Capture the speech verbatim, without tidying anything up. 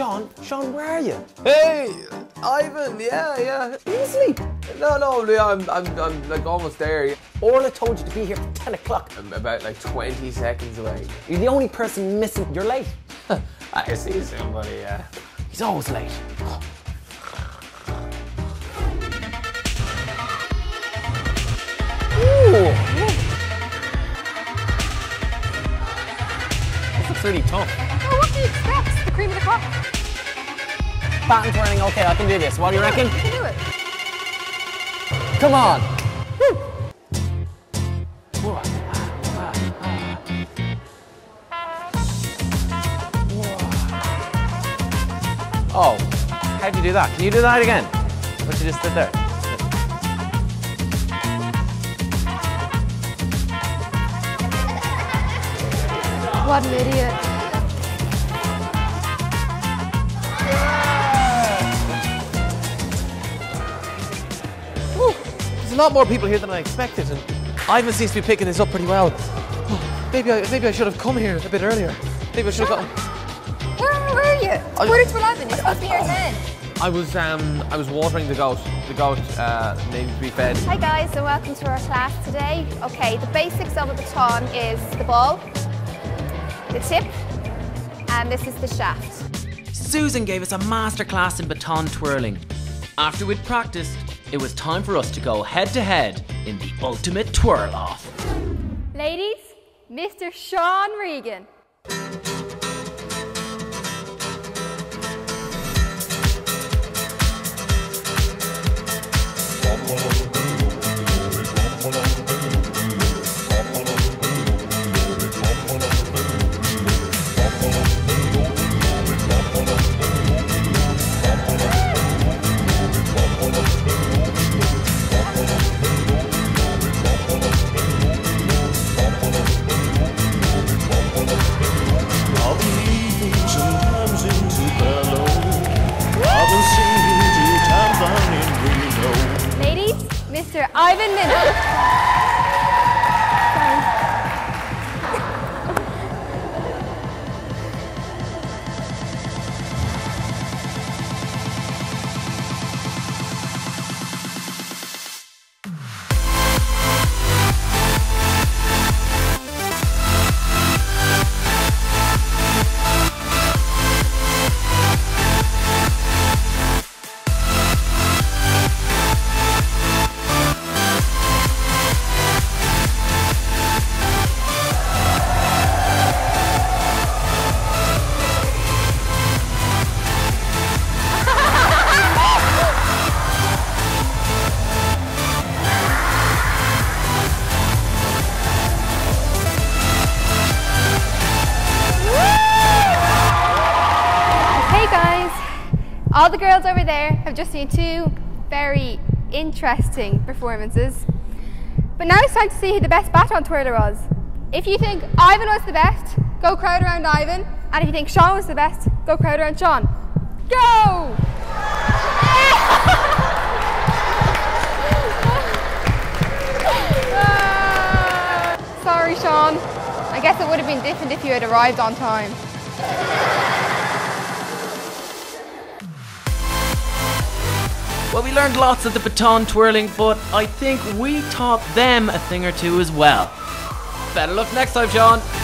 Sean, Sean, where are you? Hey, Ivan, yeah, yeah. Are you asleep? No, no, I'm, I'm, I'm like almost there. Orla told you to be here for ten o'clock. I'm about like twenty seconds away. You're the only person missing. You're late. I see somebody, yeah. He's always late. Pretty tough. Oh, what do you expect? The cream of the crop. Batten's running okay, I can do this. What do you reckon? I can do it. Come on. Woo. Whoa. Whoa. Oh, how'd you do that? Can you do that again? What you just did there? What an idiot. Yeah. Woo. There's a lot more people here than I expected, and Ivan seems to be picking this up pretty well. Maybe I, maybe I should have come here a bit earlier. Maybe I should have gotten... Where were you? Where did you Ivan? You're supposed to be here then. I was, um, I was watering the goat. The goat uh, needed to be fed. Hi guys, and welcome to our class today. Okay, the basics of a baton is the ball, the tip, and this is the shaft. Susan gave us a masterclass in baton twirling. After we'd practiced, it was time for us to go head-to-head in the ultimate twirl-off. Ladies, Mister Sean Regan. Mister Ivan Seán. All the girls over there have just seen two very interesting performances. But now it's time to see who the best baton twirler was. If you think Ivan was the best, go crowd around Ivan. And if you think Sean was the best, go crowd around Sean. Go! Sorry, Sean. I guess it would have been different if you had arrived on time. Well, we learned lots of the baton twirling, but I think we taught them a thing or two as well. Better luck next time, Sean.